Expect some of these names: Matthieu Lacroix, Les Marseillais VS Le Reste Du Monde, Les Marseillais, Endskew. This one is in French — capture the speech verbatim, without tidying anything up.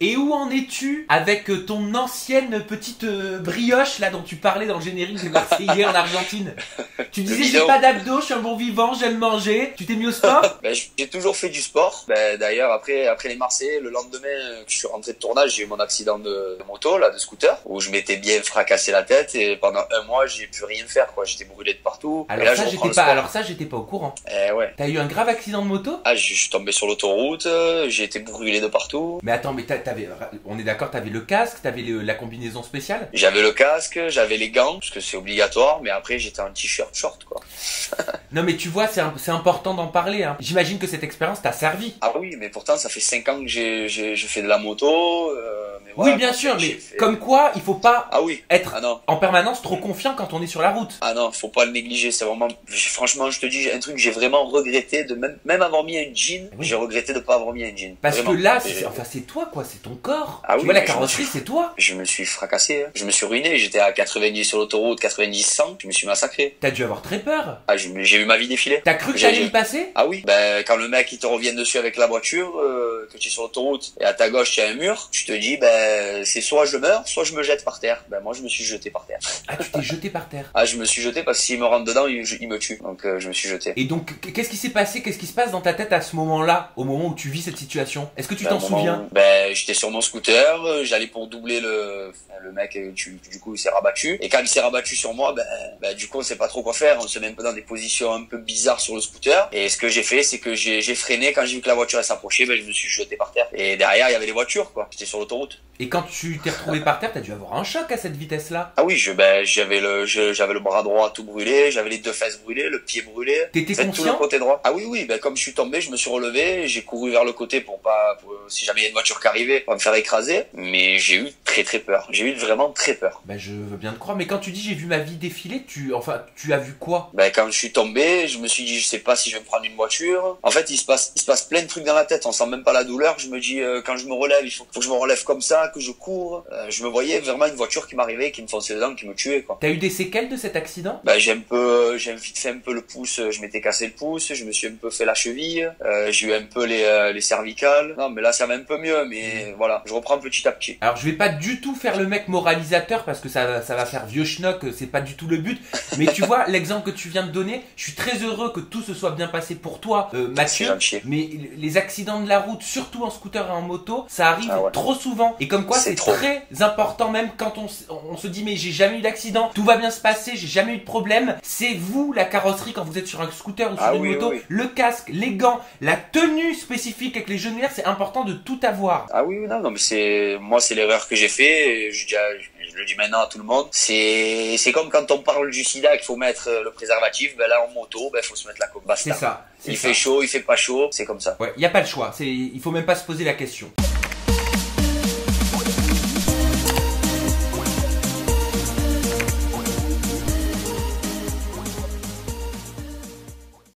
Et où en es-tu avec ton ancienne petite euh, brioche là dont tu parlais dans le générique des Marseillais en Argentine? Tu disais j'ai pas d'abdos, je suis un bon vivant, j'aime manger. Tu t'es mis au sport? Ben, j'ai toujours fait du sport. Ben, d'ailleurs après après les Marseillais, le lendemain que je suis rentré de tournage, j'ai eu mon accident de, de moto là, de scooter, où je m'étais bien fracassé la tête et pendant un mois j'ai pu rien faire quoi. J'étais brûlé de partout. Alors là, ça j'étais pas. Alors ça j'étais pas au courant. Eh ouais. T'as eu un grave accident de moto? Ah, je suis tombé sur l'autoroute, j'ai été brûlé de partout. Mais attends, mais t'as Avais, on est d'accord, t'avais le casque, t'avais la combinaison spéciale? J'avais le casque, j'avais les gants, parce que c'est obligatoire, mais après j'étais un t-shirt short, quoi. Non mais tu vois, c'est important d'en parler, hein. J'imagine que cette expérience t'a servi. Ah oui, mais pourtant ça fait cinq ans que je fais de la moto. Euh, mais voilà, oui, bien sûr, mais fait... comme quoi, il faut pas ah oui. être ah en permanence trop confiant quand on est sur la route. Ah non, faut pas le négliger, c'est vraiment... Franchement, je te dis, un truc j'ai vraiment regretté, de même, même avoir mis un jean, oui. j'ai regretté de pas avoir mis un jean. Parce vraiment. que là, c'est enfin, toi, quoi, c'est ton corps. Ah tu oui, vois la carrosserie, suis... c'est toi. Je me suis fracassé, hein. Je me suis ruiné, j'étais à quatre-vingt-dix sur l'autoroute, quatre-vingt-dix cent, je me suis massacré. T'as dû avoir très peur. Ah, j'ai vu ma vie défiler. T'as cru que t'allais y passer? Ah oui, ben quand le mec il te revient dessus avec la voiture, euh, que tu es sur l'autoroute et à ta gauche il y a un mur, tu te dis ben c'est soit je meurs, soit je me jette par terre. Ben moi je me suis jeté par terre. Ah, tu t'es jeté par terre? Ah, je me suis jeté parce que s'il me rentre dedans, il, il me tue. Donc euh, je me suis jeté. Et donc qu'est-ce qui s'est passé? Qu'est-ce qui se passe dans ta tête à ce moment-là, au moment où tu vis cette situation? Est-ce que tu ben, t'en souviens? Où, ben j'étais sur mon scooter, j'allais pour doubler le, le mec, tu, du coup il s'est rabattu. Et quand il s'est rabattu sur moi, ben, ben du coup on sait pas trop quoi faire, on se met un peu dans des positions un peu bizarres sur le scooter. Et ce que j'ai fait, c'est que j'ai freiné, quand j'ai vu que la voiture s'approchait, ben je me suis jeté par terre. Et derrière il y avait des voitures quoi, j'étais sur l'autoroute. Et quand tu t'es retrouvé par terre, t'as dû avoir un choc à cette vitesse-là? Ah oui, je, ben, j'avais le, j'avais le bras droit tout brûlé, j'avais les deux fesses brûlées, le pied brûlé. T'étais conscient? Tout le côté droit. Ah oui, oui, ben, comme je suis tombé, je me suis relevé, j'ai couru vers le côté pour pas, pour, si jamais il y a une voiture qui arrivait, pas me faire écraser. Mais j'ai eu très très peur. J'ai eu vraiment très peur. Ben, je veux bien te croire, mais quand tu dis j'ai vu ma vie défiler, tu, enfin, tu as vu quoi? Ben, quand je suis tombé, je me suis dit, je sais pas si je vais me prendre une voiture. En fait, il se passe, il se passe plein de trucs dans la tête. On sent même pas la douleur. Je me dis, euh, quand je me relève, il faut, faut que je me relève comme ça, que je cours, euh, je me voyais vraiment une voiture qui m'arrivait, qui me fonçait dedans, qui me tuait quoi. T'as eu des séquelles de cet accident? Bah j'ai un peu, euh, j'ai vite fait un peu le pouce, je m'étais cassé le pouce, je me suis un peu fait la cheville, euh, j'ai eu un peu les, euh, les cervicales. Non mais là ça va un peu mieux, mais mmh. voilà, je reprends petit à petit. Alors je vais pas du tout faire le mec moralisateur parce que ça, ça va faire vieux schnock, c'est pas du tout le but. Mais tu vois l'exemple que tu viens de donner, je suis très heureux que tout se soit bien passé pour toi, euh, Mathieu. Mais les accidents de la route, surtout en scooter et en moto, ça arrive ah ouais. trop souvent. Et comme Comme quoi c'est très important, même quand on, on se dit mais j'ai jamais eu d'accident, tout va bien se passer, j'ai jamais eu de problème. C'est vous la carrosserie quand vous êtes sur un scooter ou sur ah une oui, moto, oui. le casque, les gants, la tenue spécifique avec les genouillères, c'est important de tout avoir. Ah oui, non, non mais c'est moi c'est l'erreur que j'ai fait. Je dis à... Je le dis maintenant à tout le monde. C'est comme quand on parle du sida qu'il faut mettre le préservatif. Ben là, en moto, ben faut se mettre la coque. C'est ça. Il ça. fait chaud, il fait pas chaud. C'est comme ça. Ouais, il n'y a pas le choix. Il faut même pas se poser la question.